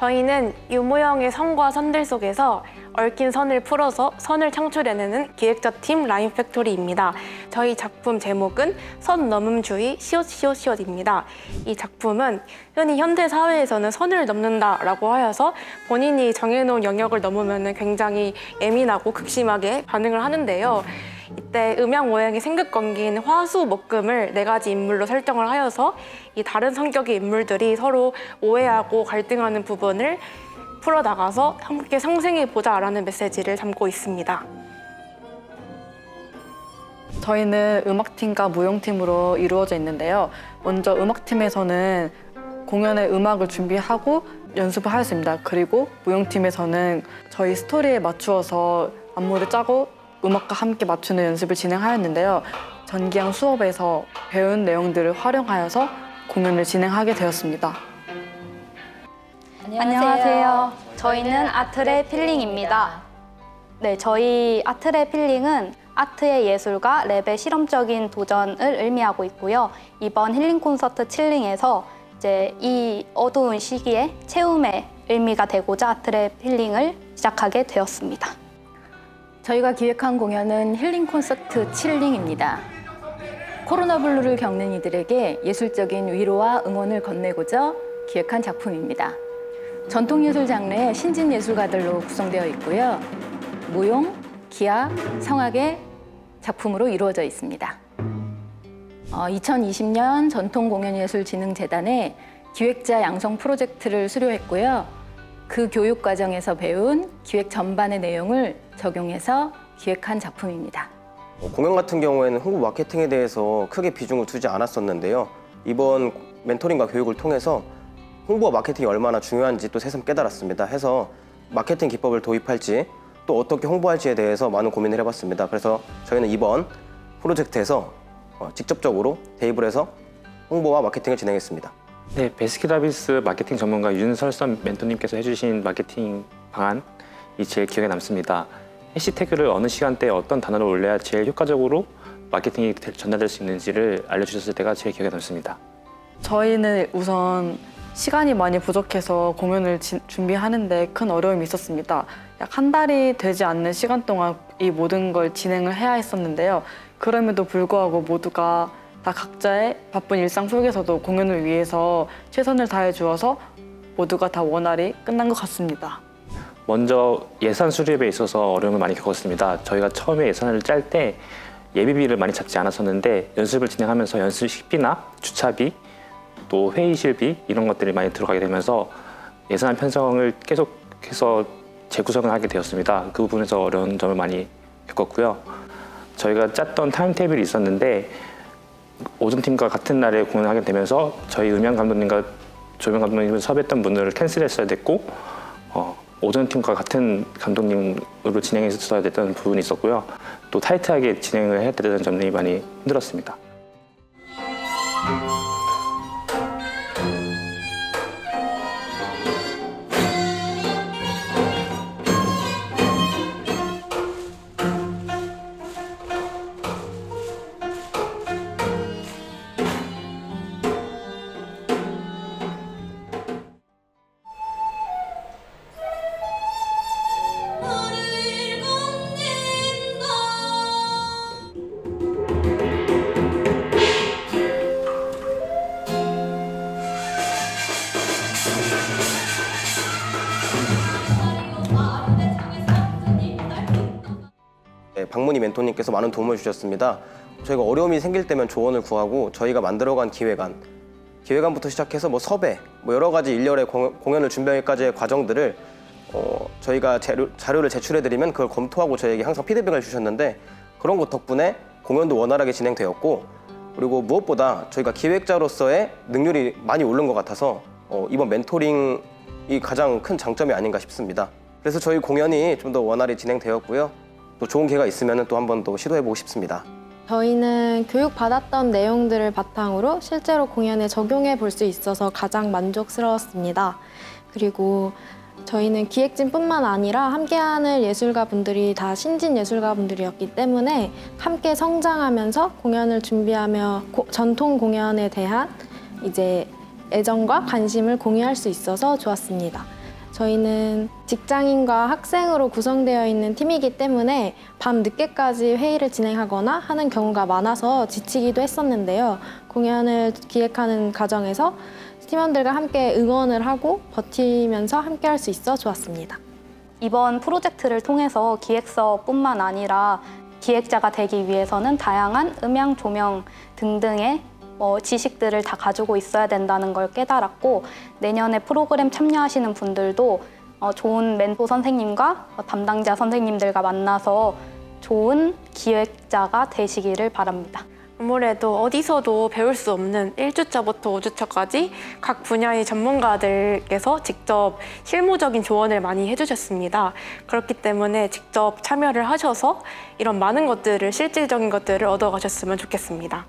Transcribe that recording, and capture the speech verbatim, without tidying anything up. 저희는 유모형의 선과 선들 속에서 얽힌 선을 풀어서 선을 창출해내는 기획자팀 라인 팩토리입니다. 저희 작품 제목은 선 넘음주의 시옷 시옷 시옷입니다. 이 작품은 흔히 현대 사회에서는 선을 넘는다라고 하여서 본인이 정해놓은 영역을 넘으면 굉장히 예민하고 극심하게 반응을 하는데요. 이때 음양 모양의 생극관계인 화수, 목금을 네 가지 인물로 설정을 하여서 이 다른 성격의 인물들이 서로 오해하고 갈등하는 부분을 풀어나가서 함께 상생해보자 라는 메시지를 담고 있습니다. 저희는 음악팀과 무용팀으로 이루어져 있는데요. 먼저 음악팀에서는 공연의 음악을 준비하고 연습을 하였습니다. 그리고 무용팀에서는 저희 스토리에 맞추어서 안무를 짜고 음악과 함께 맞추는 연습을 진행하였는데요. 전기양 수업에서 배운 내용들을 활용하여서 공연을 진행하게 되었습니다. 안녕하세요. 저희는 아트레 필링입니다. 네, 저희 아트레 필링은 아트의 예술과 랩의 실험적인 도전을 의미하고 있고요. 이번 힐링 콘서트 칠링에서 이제 이 어두운 시기에 체험의 의미가 되고자 아트레 필링을 시작하게 되었습니다. 저희가 기획한 공연은 힐링 콘서트 칠링입니다. 코로나 블루를 겪는 이들에게 예술적인 위로와 응원을 건네고자 기획한 작품입니다. 전통예술 장르의 신진 예술가들로 구성되어 있고요. 무용, 기악, 성악의 작품으로 이루어져 있습니다. 어, 이천이십 년 전통공연예술진흥재단의 기획자 양성 프로젝트를 수료했고요. 그 교육 과정에서 배운 기획 전반의 내용을 적용해서 기획한 작품입니다. 공연 같은 경우에는 홍보 마케팅에 대해서 크게 비중을 두지 않았었는데요. 이번 멘토링과 교육을 통해서 홍보와 마케팅이 얼마나 중요한지 또 새삼 깨달았습니다. 해서 마케팅 기법을 도입할지 또 어떻게 홍보할지에 대해서 많은 고민을 해봤습니다. 그래서 저희는 이번 프로젝트에서 직접적으로 대입을 해서 홍보와 마케팅을 진행했습니다. 네, 베스킨라빈스 마케팅 전문가 윤설선 멘토님께서 해주신 마케팅 방안이 제일 기억에 남습니다. 해시태그를 어느 시간대에 어떤 단어를 올려야 제일 효과적으로 마케팅이 전달될 수 있는지를 알려주셨을 때가 제일 기억에 남습니다. 저희는 우선 시간이 많이 부족해서 공연을 지, 준비하는데 큰 어려움이 있었습니다. 약 한 달이 되지 않는 시간 동안 이 모든 걸 진행을 해야 했었는데요. 그럼에도 불구하고 모두가 다 각자의 바쁜 일상 속에서도 공연을 위해서 최선을 다해 주어서 모두가 다 원활히 끝난 것 같습니다. 먼저 예산 수립에 있어서 어려움을 많이 겪었습니다. 저희가 처음에 예산을 짤 때 예비비를 많이 잡지 않았었는데 연습을 진행하면서 연습 식비나 주차비, 또 회의실비 이런 것들이 많이 들어가게 되면서 예산 편성을 계속해서 재구성을 하게 되었습니다. 그 부분에서 어려운 점을 많이 겪었고요. 저희가 짰던 타임테이블이 있었는데 오전팀과 같은 날에 공연을 하게 되면서 저희 음향 감독님과 조명 감독님을 섭외했던 분을 캔슬했어야 됐고 어, 오전팀과 같은 감독님으로 진행했어야 됐던 부분이 있었고요. 또 타이트하게 진행을 해야 되는 점들이 많이 힘들었습니다. 박문희 멘토님께서 많은 도움을 주셨습니다. 저희가 어려움이 생길 때면 조언을 구하고 저희가 만들어간 기획안, 기획안부터 시작해서 뭐 섭외, 뭐 여러 가지 일렬의 공연을 준비하기까지의 과정들을 어, 저희가 자료, 자료를 제출해드리면 그걸 검토하고 저희에게 항상 피드백을 주셨는데 그런 것 덕분에 공연도 원활하게 진행되었고 그리고 무엇보다 저희가 기획자로서의 능률이 많이 오른 것 같아서 어, 이번 멘토링이 가장 큰 장점이 아닌가 싶습니다. 그래서 저희 공연이 좀 더 원활히 진행되었고요. 또 좋은 기회가 있으면 또 한 번 더 시도해보고 싶습니다. 저희는 교육받았던 내용들을 바탕으로 실제로 공연에 적용해 볼 수 있어서 가장 만족스러웠습니다. 그리고 저희는 기획진뿐만 아니라 함께하는 예술가분들이 다 신진 예술가분들이었기 때문에 함께 성장하면서 공연을 준비하며 고, 전통 공연에 대한 이제 애정과 관심을 공유할 수 있어서 좋았습니다. 저희는 직장인과 학생으로 구성되어 있는 팀이기 때문에 밤 늦게까지 회의를 진행하거나 하는 경우가 많아서 지치기도 했었는데요. 공연을 기획하는 과정에서 팀원들과 함께 응원을 하고 버티면서 함께 할 수 있어 좋았습니다. 이번 프로젝트를 통해서 기획서뿐만 아니라 기획자가 되기 위해서는 다양한 음향, 조명 등등의 어, 지식들을 다 가지고 있어야 된다는 걸 깨달았고, 내년에 프로그램 참여하시는 분들도 어, 좋은 멘토 선생님과 어, 담당자 선생님들과 만나서 좋은 기획자가 되시기를 바랍니다. 아무래도 어디서도 배울 수 없는 일 주차부터 오 주차까지 각 분야의 전문가들께서 직접 실무적인 조언을 많이 해주셨습니다. 그렇기 때문에 직접 참여를 하셔서 이런 많은 것들을, 실질적인 것들을 얻어가셨으면 좋겠습니다.